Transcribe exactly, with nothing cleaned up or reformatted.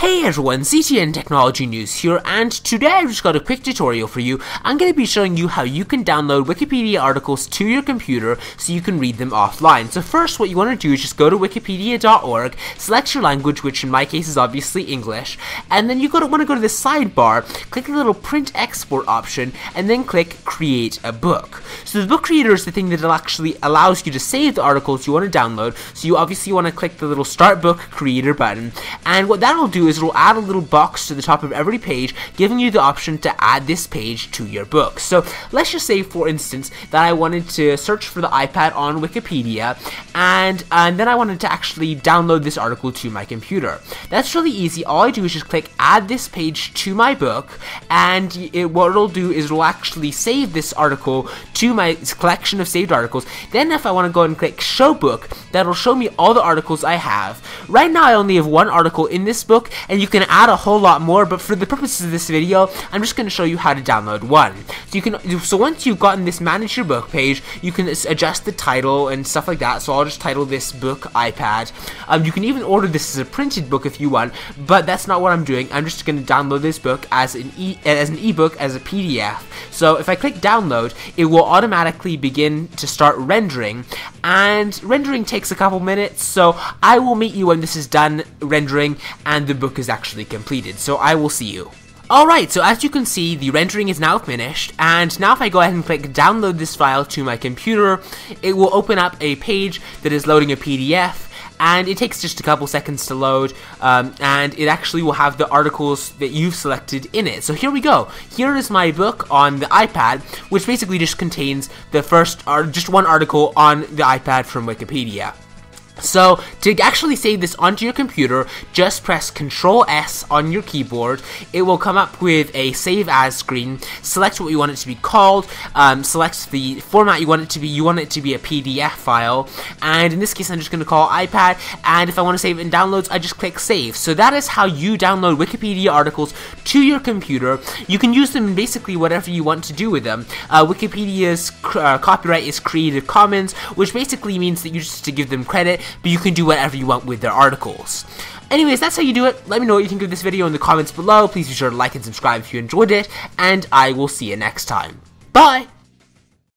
Hey everyone, C T N Technology News here, and today I've just got a quick tutorial for you. I'm going to be showing you how you can download Wikipedia articles to your computer so you can read them offline. So first, what you want to do is just go to wikipedia dot org, select your language, which in my case is obviously English, and then you want to go to the sidebar, click the little print export option, and then click create a book. So the book creator is the thing that actually allows you to save the articles you want to download, so you obviously want to click the little start book creator button, and what that'll do is it'll add a little box to the top of every page, giving you the option to add this page to your book. So let's just say, for instance, that I wanted to search for the iPad on Wikipedia, and and then I wanted to actually download this article to my computer. That's really easy. All I do is just click add this page to my book, and it, what it'll do is it'll actually save this article to my collection of saved articles. Then if I want to go and click show book, that'll show me all the articles I have. Right now I only have one article in this book, and you can add a whole lot more, but for the purposes of this video, I'm just going to show you how to download one. So you can, so once you've gotten this manage your book page, you can adjust the title and stuff like that. So I'll just title this book iPad. Um, you can even order this as a printed book if you want, but that's not what I'm doing. I'm just going to download this book as an e as an ebook, as a P D F. So if I click download, it will automatically begin to start rendering, and rendering takes a couple minutes. So I will meet you when this is done rendering and the book is actually completed, so I will see you. Alright, so as you can see, the rendering is now finished, and now if I go ahead and click download this file to my computer, it will open up a page that is loading a P D F, and it takes just a couple seconds to load, um, and it actually will have the articles that you've selected in it. So here we go. Here is my book on the iPad, which basically just contains the first, or just one article on the iPad from Wikipedia. So, to actually save this onto your computer, just press control S on your keyboard. It will come up with a save as screen. Select what you want it to be called, um, select the format you want it to be. You want it to be a P D F file, and in this case I'm just going to call iPad, and if I want to save it in downloads, I just click save. So that is how you download Wikipedia articles to your computer. You can use them in basically whatever you want to do with them. Uh, Wikipedia's uh, copyright is Creative Commons, which basically means that you just have to give them credit, but you can do whatever you want with their articles. Anyways, that's how you do it. Let me know what you think of this video in the comments below. Please be sure to like and subscribe if you enjoyed it, and I will see you next time. Bye!